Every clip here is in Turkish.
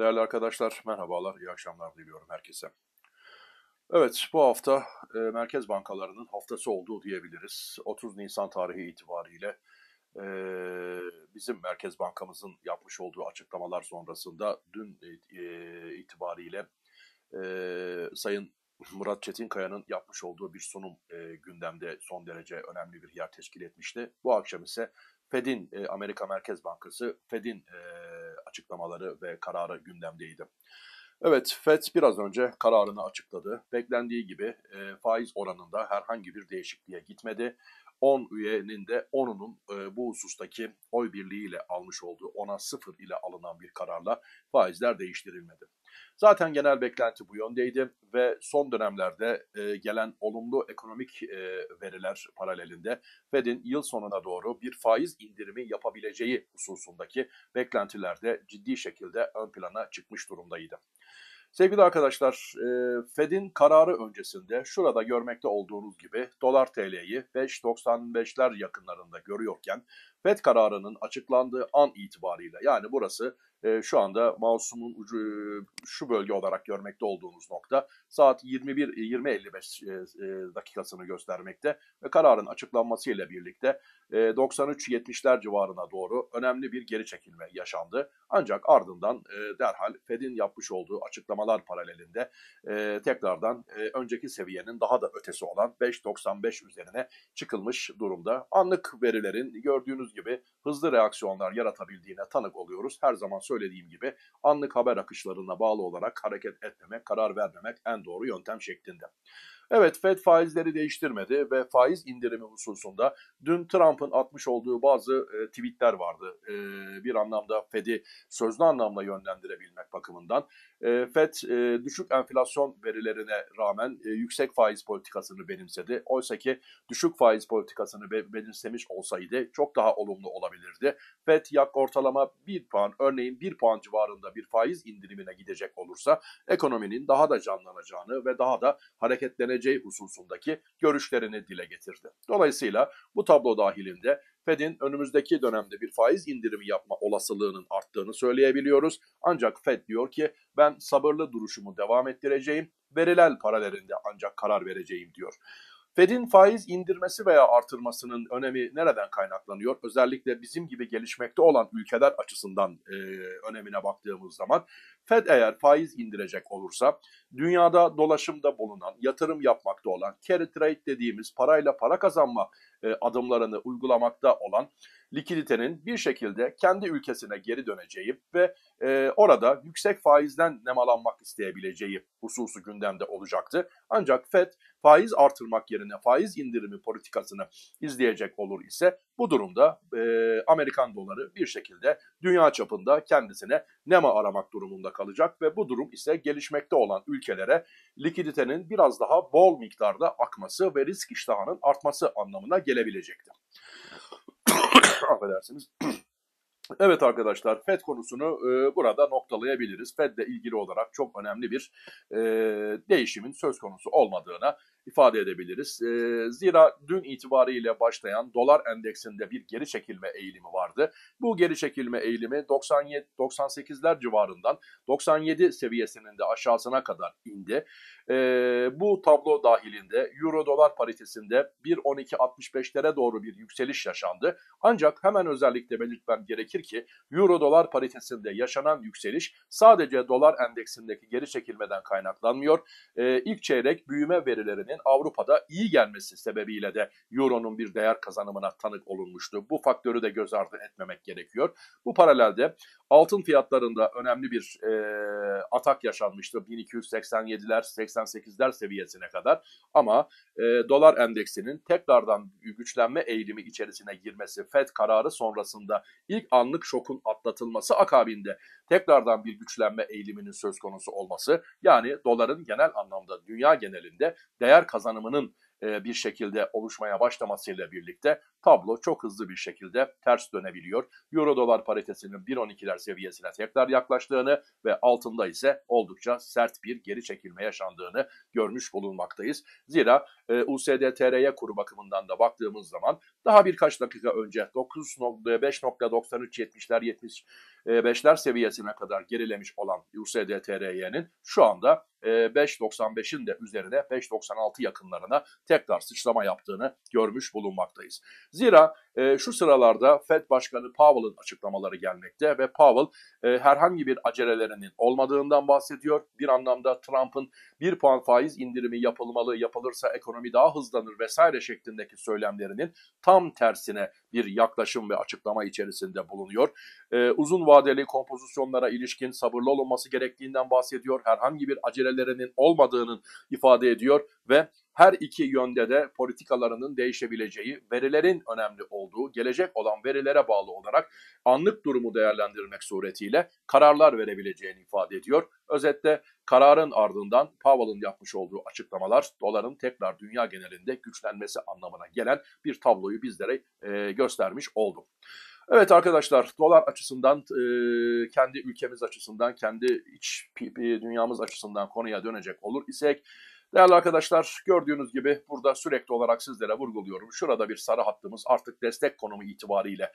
Değerli arkadaşlar, merhabalar, iyi akşamlar diliyorum herkese. Evet, bu hafta merkez bankalarının haftası olduğu diyebiliriz. 30 Nisan tarihi itibariyle bizim merkez bankamızın yapmış olduğu açıklamalar sonrasında dün itibariyle Sayın Murat Kaya'nın yapmış olduğu bir sunum gündemde son derece önemli bir yer teşkil etmişti. Bu akşam ise FED'in, Amerika Merkez Bankası FED'in açıklamaları ve kararı gündemdeydi. Evet, FED biraz önce kararını açıkladı. Beklendiği gibi faiz oranında herhangi bir değişikliğe gitmedi. 10 üyenin de 10'unun bu husustaki oy birliğiyle almış olduğu 10'a 0 ile alınan bir kararla faizler değiştirilmedi. Zaten genel beklenti bu yöndeydi ve son dönemlerde gelen olumlu ekonomik veriler paralelinde FED'in yıl sonuna doğru bir faiz indirimi yapabileceği hususundaki beklentiler de ciddi şekilde ön plana çıkmış durumdaydı. Sevgili arkadaşlar, FED'in kararı öncesinde şurada görmekte olduğunuz gibi DolarTL'yi 5.95'ler yakınlarında görüyorken FED kararının açıklandığı an itibariyle, yani burası şu anda mouse'umun ucu şu bölge olarak görmekte olduğunuz nokta, saat 20.55 dakikasını göstermekte ve kararın açıklanmasıyla birlikte 93.70'ler civarına doğru önemli bir geri çekilme yaşandı. Ancak ardından derhal FED'in yapmış olduğu açıklamalar paralelinde tekrardan önceki seviyenin daha da ötesi olan 5.95 üzerine çıkılmış durumda. Anlık verilerin gördüğünüz gibi hızlı reaksiyonlar yaratabildiğine tanık oluyoruz. Her zaman söylediğim gibi anlık haber akışlarına bağlı olarak hareket etmemek, karar vermemek en doğru yöntem şeklinde. Evet, FED faizleri değiştirmedi ve faiz indirimi hususunda dün Trump'ın atmış olduğu bazı tweetler vardı. Bir anlamda FED'i sözlü anlamda yönlendirebilmek bakımından. FED düşük enflasyon verilerine rağmen yüksek faiz politikasını benimsedi. Oysa ki düşük faiz politikasını benimsemiş olsaydı çok daha olumlu olabilirdi. FED ortalama 1 puan, örneğin 1 puan civarında bir faiz indirimine gidecek olursa ekonominin daha da canlanacağını ve daha da hareketleneceği hususundaki görüşlerini dile getirdi. Dolayısıyla bu tablo dahilinde FED'in önümüzdeki dönemde bir faiz indirimi yapma olasılığının arttığını söyleyebiliyoruz. Ancak FED diyor ki ben sabırlı duruşumu devam ettireceğim, veriler paralelinde ancak karar vereceğim diyor. FED'in faiz indirmesi veya artırmasının önemi nereden kaynaklanıyor? Özellikle bizim gibi gelişmekte olan ülkeler açısından önemine baktığımız zaman FED eğer faiz indirecek olursa dünyada dolaşımda bulunan, yatırım yapmakta olan, carry trade dediğimiz parayla para kazanma adımlarını uygulamakta olan likiditenin bir şekilde kendi ülkesine geri döneceği ve orada yüksek faizden nemalanmak isteyebileceği hususu gündemde olacaktı. Ancak FED faiz artırmak yerine faiz indirimi politikasını izleyecek olur ise bu durumda Amerikan doları bir şekilde dünya çapında kendisine nema aramak durumunda kalacak ve bu durum ise gelişmekte olan ülkelere likiditenin biraz daha bol miktarda akması ve risk iştahının artması anlamına gelebilecektir. Affedersiniz. Evet arkadaşlar, FED konusunu burada noktalayabiliriz. FED'le ilgili olarak çok önemli bir değişimin söz konusu olmadığına ifade edebiliriz. Zira dün itibariyle başlayan dolar endeksinde bir geri çekilme eğilimi vardı. Bu geri çekilme eğilimi 97-98'ler civarından 97 seviyesinin de aşağısına kadar indi. Bu tablo dahilinde euro dolar paritesinde 1.12.65'lere doğru bir yükseliş yaşandı. Ancak hemen özellikle belirtmem gerekir ki euro dolar paritesinde yaşanan yükseliş sadece dolar endeksindeki geri çekilmeden kaynaklanmıyor. İlk çeyrek büyüme verilerinin Avrupa'da iyi gelmesi sebebiyle de euronun bir değer kazanımına tanık olunmuştu. Bu faktörü de göz ardı etmemek gerekiyor. Bu paralelde altın fiyatlarında önemli bir atak yaşanmıştı. 1287'ler, 88'ler seviyesine kadar, ama dolar endeksinin tekrardan güçlenme eğilimi içerisine girmesi, FED kararı sonrasında ilk anlık şokun atlatılması akabinde tekrardan bir güçlenme eğiliminin söz konusu olması, yani doların genel anlamda dünya genelinde değer kazanımının bir şekilde oluşmaya başlamasıyla birlikte tablo çok hızlı bir şekilde ters dönebiliyor. Euro dolar paritesinin 1.12'ler seviyesine tekrar yaklaştığını ve altında ise oldukça sert bir geri çekilme yaşandığını görmüş bulunmaktayız. Zira USDTRY kuru bakımından da baktığımız zaman daha birkaç dakika önce 9.5.93 70'ler 5'ler seviyesine kadar gerilemiş olan USDTRY'nin şu anda 5.95'in de üzerine 5.96 yakınlarına tekrar sıçrama yaptığını görmüş bulunmaktayız. Zira şu sıralarda FED Başkanı Powell'ın açıklamaları gelmekte ve Powell herhangi bir acelelerinin olmadığından bahsediyor. Bir anlamda Trump'ın 1 puan faiz indirimi yapılırsa ekonomi daha hızlanır vesaire şeklindeki söylemlerinin tam tersine bir yaklaşım ve açıklama içerisinde bulunuyor. Uzun vadeli kompozisyonlara ilişkin sabırlı olunması gerektiğinden bahsediyor. Herhangi bir acelelerinin olmadığının ifade ediyor ve her iki yönde de politikalarının değişebileceği, verilerin önemli olduğu, gelecek olan verilere bağlı olarak anlık durumu değerlendirmek suretiyle kararlar verebileceğini ifade ediyor. Özetle kararın ardından Powell'ın yapmış olduğu açıklamalar doların tekrar dünya genelinde güçlenmesi anlamına gelen bir tabloyu bizlere göstermiş oldu. Evet arkadaşlar, dolar açısından, kendi ülkemiz açısından, kendi iç dünyamız açısından konuya dönecek olur isek, değerli arkadaşlar, gördüğünüz gibi burada sürekli olarak sizlere vurguluyorum. Şurada bir sarı hattımız artık destek konumu itibariyle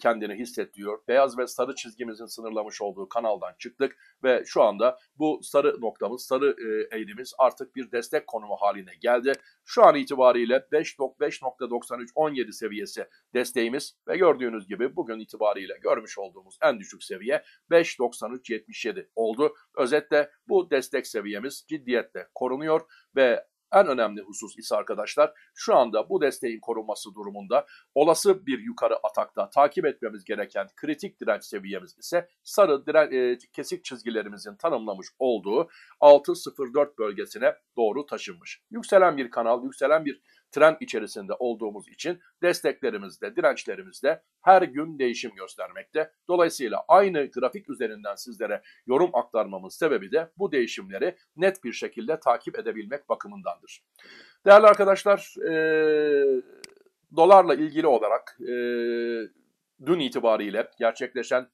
kendini hissettiriyor. Beyaz ve sarı çizgimizin sınırlamış olduğu kanaldan çıktık ve şu anda bu sarı noktamız, sarı eğrimiz artık bir destek konumu haline geldi. Şu an itibariyle 5.9317 seviyesi desteğimiz ve gördüğünüz gibi bugün itibariyle görmüş olduğumuz en düşük seviye 5.9377 oldu. Özetle bu destek seviyemiz ciddiyetle korunuyor ve en önemli husus ise arkadaşlar, şu anda bu desteğin korunması durumunda olası bir yukarı atakta takip etmemiz gereken kritik direnç seviyemiz ise sarı kesik çizgilerimizin tanımlamış olduğu 6.04 bölgesine doğru taşınmış. Yükselen bir kanal, yükselen bir trend içerisinde olduğumuz için desteklerimizde, dirençlerimizde her gün değişim göstermekte. Dolayısıyla aynı grafik üzerinden sizlere yorum aktarmamın sebebi de bu değişimleri net bir şekilde takip edebilmek bakımındandır. Değerli arkadaşlar, dolarla ilgili olarak dün itibariyle gerçekleşen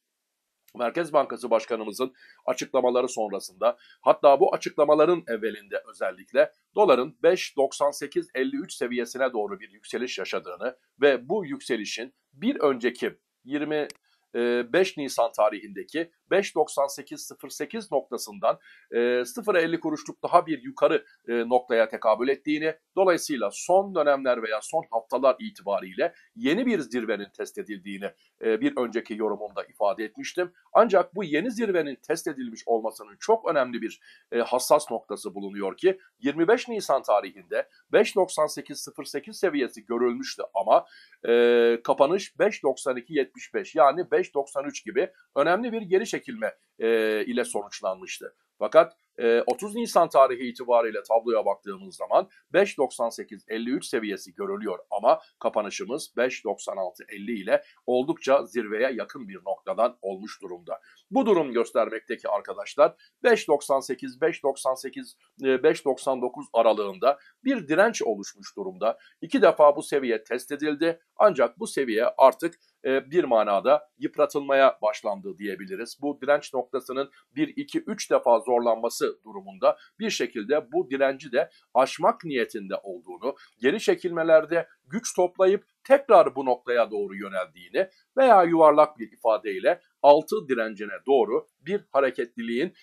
Merkez Bankası Başkanımızın açıklamaları sonrasında, hatta bu açıklamaların evvelinde özellikle doların 5.9853 seviyesine doğru bir yükseliş yaşadığını ve bu yükselişin bir önceki 25 Nisan tarihindeki 5.9808 noktasından 0.50 kuruşluk daha bir yukarı noktaya tekabül ettiğini, dolayısıyla son dönemler veya son haftalar itibariyle yeni bir zirvenin test edildiğini bir önceki yorumumda ifade etmiştim. Ancak bu yeni zirvenin test edilmiş olmasının çok önemli bir hassas noktası bulunuyor ki 25 Nisan tarihinde 5.9808 seviyesi görülmüştü ama kapanış 5.9275 yani 5.93 gibi önemli bir geri çekilme ile sonuçlanmıştı. Fakat 30 Nisan tarihi itibariyle tabloya baktığımız zaman 5.98.53 seviyesi görülüyor ama kapanışımız 5.96.50 ile oldukça zirveye yakın bir noktadan olmuş durumda. Bu durum göstermekteki arkadaşlar 5.98-5.99 aralığında bir direnç oluşmuş durumda. 2 defa bu seviye test edildi ancak bu seviye artık bir manada yıpratılmaya başlandı diyebiliriz. Bu direnç noktasının 1-2-3 defa zorlanması durumunda bir şekilde bu direnci de aşmak niyetinde olduğunu, geri çekilmelerde güç toplayıp tekrar bu noktaya doğru yöneldiğini veya yuvarlak bir ifadeyle 6 direncine doğru bir hareketliliğin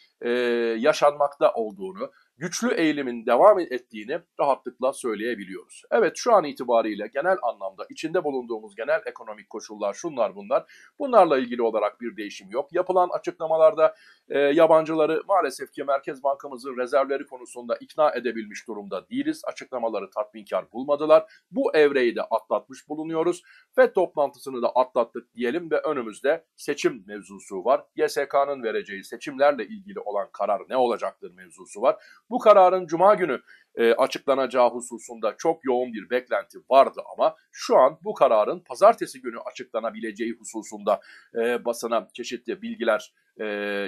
yaşanmakta olduğunu, güçlü eğilimin devam ettiğini rahatlıkla söyleyebiliyoruz. Evet, şu an itibariyle genel anlamda içinde bulunduğumuz genel ekonomik koşullar, şunlar bunlar, bunlarla ilgili olarak bir değişim yok. Yapılan açıklamalarda yabancıları maalesef ki Merkez Bankamızın rezervleri konusunda ikna edebilmiş durumda değiliz. Açıklamaları tatminkar bulmadılar. Bu evreyi de atlatmış bulunuyoruz. FED toplantısını da atlattık diyelim ve önümüzde seçim mevzusu var. YSK'nın vereceği seçimlerle ilgili olan karar ne olacaktır mevzusu var. Bu kararın Cuma günü açıklanacağı hususunda çok yoğun bir beklenti vardı ama şu an bu kararın Pazartesi günü açıklanabileceği hususunda basına çeşitli bilgiler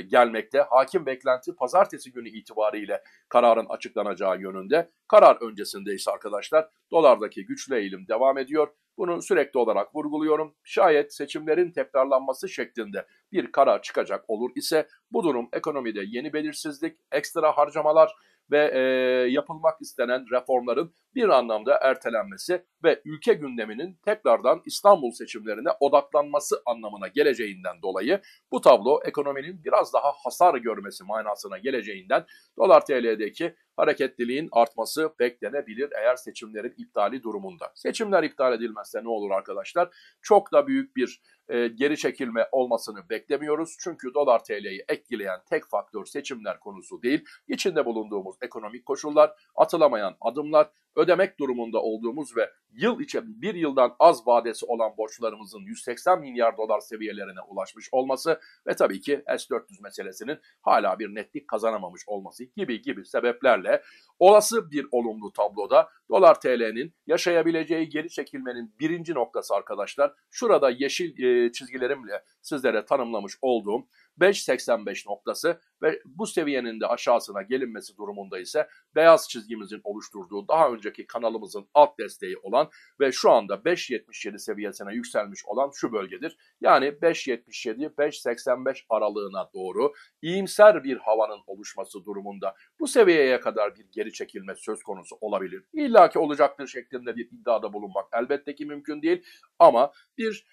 gelmekte. Hakim beklenti Pazartesi günü itibariyle kararın açıklanacağı yönünde. Karar öncesinde ise arkadaşlar dolardaki güçlü eğilim devam ediyor. Bunu sürekli olarak vurguluyorum. Şayet seçimlerin tekrarlanması şeklinde bir karar çıkacak olur ise bu durum ekonomide yeni belirsizlik, ekstra harcamalar ve yapılmak istenen reformların bir anlamda ertelenmesi ve ülke gündeminin tekrardan İstanbul seçimlerine odaklanması anlamına geleceğinden dolayı bu tablo ekonominin biraz daha hasar görmesi manasına geleceğinden dolar TL'deki hareketliliğin artması beklenebilir eğer seçimlerin iptali durumunda. Seçimler iptal edilmezse ne olur arkadaşlar? Çok da büyük bir geri çekilme olmasını beklemiyoruz. Çünkü dolar TL'yi etkileyen tek faktör seçimler konusu değil. İçinde bulunduğumuz ekonomik koşullar, atılamayan adımlar, ödemek durumunda olduğumuz ve yıl içinde bir yıldan az vadesi olan borçlarımızın 180 milyar dolar seviyelerine ulaşmış olması ve tabii ki S400 meselesinin hala bir netlik kazanamamış olması gibi sebeplerle olası bir olumlu tabloda dolar TL'nin yaşayabileceği geri çekilmenin birinci noktası arkadaşlar şurada yeşil çizgilerimle sizlere tanımlamış olduğum 5.85 noktası ve bu seviyenin de aşağısına gelinmesi durumunda ise beyaz çizgimizin oluşturduğu daha önceki kanalımızın alt desteği olan ve şu anda 5.77 seviyesine yükselmiş olan şu bölgedir. Yani 5.77-5.85 aralığına doğru iyimser bir havanın oluşması durumunda bu seviyeye kadar bir geri çekilme söz konusu olabilir. İlla ki olacaktır şeklinde bir iddiada bulunmak elbette ki mümkün değil ama bir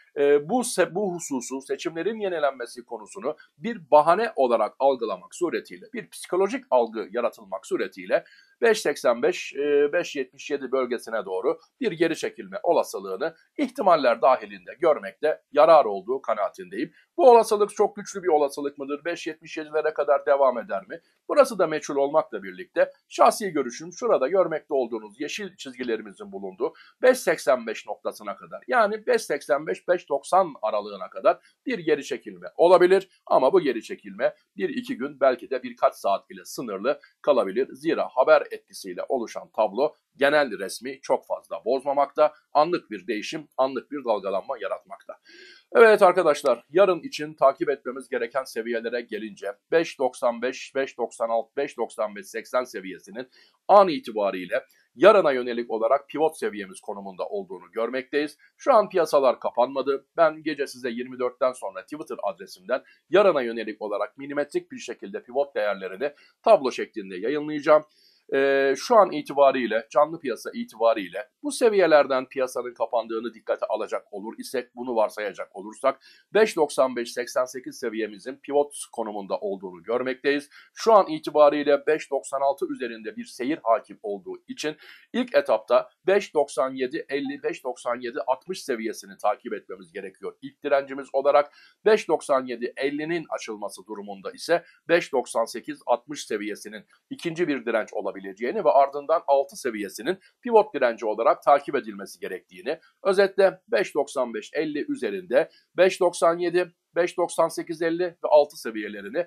bu hususu seçimlerin yenilenmesi konusunu bir bahane olarak algılamak suretiyle, bir psikolojik algı yaratılmak suretiyle 5.85-5.77 bölgesine doğru bir geri çekilme olasılığını ihtimaller dahilinde görmekte yarar olduğu kanaatindeyim. Bu olasılık çok güçlü bir olasılık mıdır? 5.77'lere kadar devam eder mi? Burası da meçhul olmakla birlikte şahsi görüşüm şurada görmekte olduğunuz yeşil çizgilerimizin bulunduğu 5.85 noktasına kadar yani 5.85-5.90 aralığına kadar bir geri çekilme olabilir ama bu geri çekilme 1-2 gün belki de birkaç saat bile sınırlı kalabilir. Zira haber etkisiyle oluşan tablo genel resmi çok fazla bozmamakta, anlık bir değişim, anlık bir dalgalanma yaratmakta. Evet arkadaşlar, yarın için takip etmemiz gereken seviyelere gelince 5.95, 5.96, 5.95-80 seviyesinin an itibariyle yarına yönelik olarak pivot seviyemiz konumunda olduğunu görmekteyiz. Şu an piyasalar kapanmadı. Ben gece size 24'ten sonra Twitter adresimden yarına yönelik olarak milimetrik bir şekilde pivot değerlerini tablo şeklinde yayınlayacağım. Şu an itibariyle canlı piyasa itibariyle bu seviyelerden piyasanın kapandığını dikkate alacak olur isek bunu varsayacak olursak 5.95-88 seviyemizin pivot konumunda olduğunu görmekteyiz. Şu an itibariyle 5.96 üzerinde bir seyir hakim olduğu için ilk etapta 5.97-50-5.97-60 seviyesini takip etmemiz gerekiyor. İlk direncimiz olarak 5.97-50'nin açılması durumunda ise 5.98-60 seviyesinin ikinci bir direnç olabilir. Ve ardından 6 seviyesinin pivot direnci olarak takip edilmesi gerektiğini, özetle 5.95-50 üzerinde 5.97, 5.98-50 ve 6 seviyelerini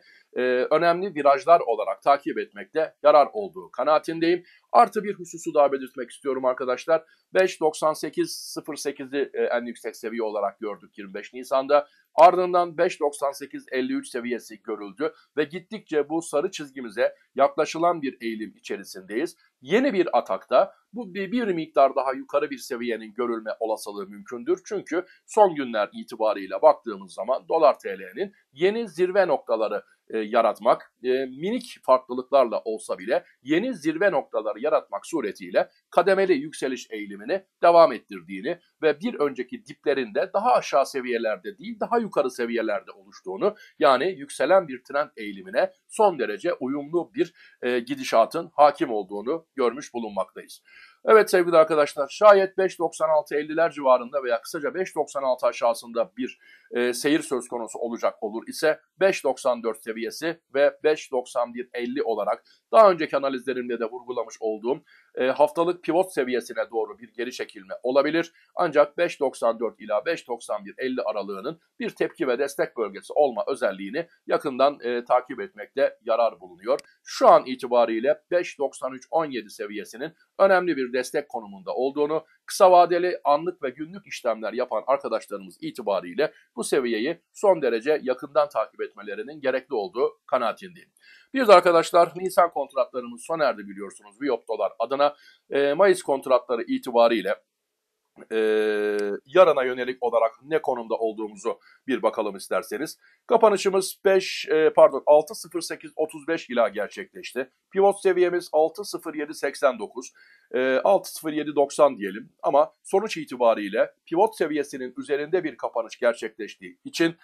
önemli virajlar olarak takip etmekte yarar olduğu kanaatindeyim. Artı bir hususu daha belirtmek istiyorum arkadaşlar. 5.98-08'i en yüksek seviye olarak gördük 25 Nisan'da. Ardından 5.98-53 seviyesi görüldü ve gittikçe bu sarı çizgimize yaklaşılan bir eğilim içerisindeyiz. Yeni bir atakta bu bir miktar daha yukarı bir seviyenin görülme olasılığı mümkündür. Çünkü son günler itibariyle baktığımız zaman dolar TL'nin yeni zirve noktaları yaratmak, minik farklılıklarla olsa bile yeni zirve noktaları yaratmak suretiyle kademeli yükseliş eğilimini devam ettirdiğini ve bir önceki diplerinde daha aşağı seviyelerde değil daha yukarı seviyelerde oluştuğunu yani yükselen bir trend eğilimine son derece uyumlu bir gidişatın hakim olduğunu görmüş bulunmaktayız. Evet sevgili arkadaşlar, şayet 5.96-50'ler civarında veya kısaca 5.96 aşağısında bir seyir söz konusu olacak olur ise 5.94 seviyesi ve 5.91-50 olarak daha önceki analizlerimde de vurgulamış olduğum haftalık pivot seviyesine doğru bir geri çekilme olabilir. Ancak 5.94 ila 5.91-50 aralığının bir tepki ve destek bölgesi olma özelliğini yakından takip etmekte yarar bulunuyor. Şu an itibariyle 5.93-17 seviyesinin önemli bir destek konumunda olduğunu, kısa vadeli anlık ve günlük işlemler yapan arkadaşlarımız itibariyle bu seviyeyi son derece yakından takip etmelerinin gerekli olduğu kanaatindeyim. Bir de arkadaşlar Nisan kontratlarımız sona erdi biliyorsunuz VIOP dolar adına. Mayıs kontratları itibariyle yarına yönelik olarak ne konumda olduğumuzu bir bakalım isterseniz. Kapanışımız 6.08.35 ila gerçekleşti. Pivot seviyemiz 6.07.89, 6.07.90 diyelim ama sonuç itibariyle pivot seviyesinin üzerinde bir kapanış gerçekleştiği için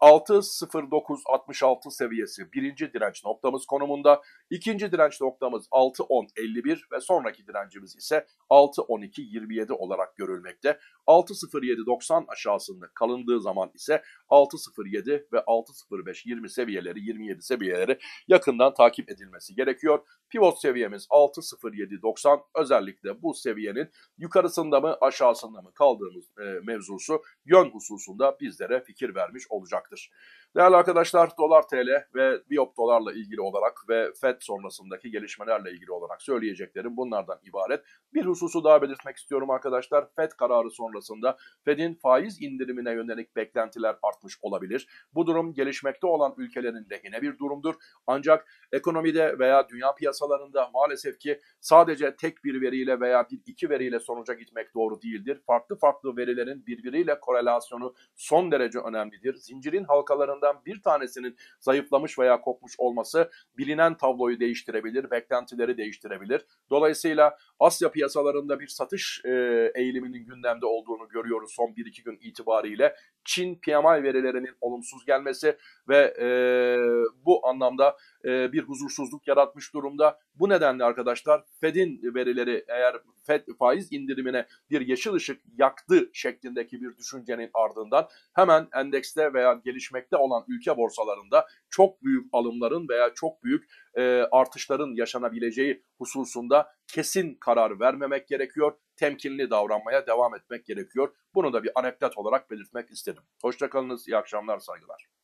6.09.66 seviyesi birinci direnç noktamız konumunda, ikinci direnç noktamız 6.10.51 ve sonraki direncimiz ise 6.12.27 olarak görülmekte. 6.07.90 aşağısında kalındığı zaman ise 6.07 ve 6.05.20 seviyeleri, 27 seviyeleri yakından takip edilmesi gerekiyor. Pivot seviyemiz 6.07.90, özellikle bu seviyenin yukarısında mı aşağısında mı kaldığımız mevzusu yön hususunda bizlere fikir vermiş olacaktır. Değerli arkadaşlar, dolar TL ve VIOP dolarla ilgili olarak ve FED sonrasındaki gelişmelerle ilgili olarak söyleyeceklerim bunlardan ibaret. Bir hususu daha belirtmek istiyorum arkadaşlar. FED kararı sonrasında FED'in faiz indirimine yönelik beklentiler artmış olabilir. Bu durum gelişmekte olan ülkelerin lehine bir durumdur. Ancak ekonomide veya dünya piyasalarında maalesef ki sadece tek bir veriyle veya bir iki veriyle sonuca gitmek doğru değildir. Farklı farklı verilerin birbiriyle korelasyonu son derece önemlidir. Zincirin halkalarından bir tanesinin zayıflamış veya kopmuş olması bilinen tabloyu değiştirebilir, beklentileri değiştirebilir. Dolayısıyla Asya piyasalarında bir satış eğiliminin gündemde olduğunu görüyoruz son 1-2 gün itibariyle. Çin PMI verilerinin olumsuz gelmesi ve bu anlamda bir huzursuzluk yaratmış durumda. Bu nedenle arkadaşlar FED'in verileri, eğer FED faiz indirimine bir yeşil ışık yaktı şeklindeki bir düşüncenin ardından hemen endekste veya gelişmekte olan ülke borsalarında çok büyük alımların veya çok büyük artışların yaşanabileceği hususunda kesin karar vermemek gerekiyor. Temkinli davranmaya devam etmek gerekiyor. Bunu da bir anekdot olarak belirtmek istedim. Hoşça kalınız, iyi akşamlar, saygılar.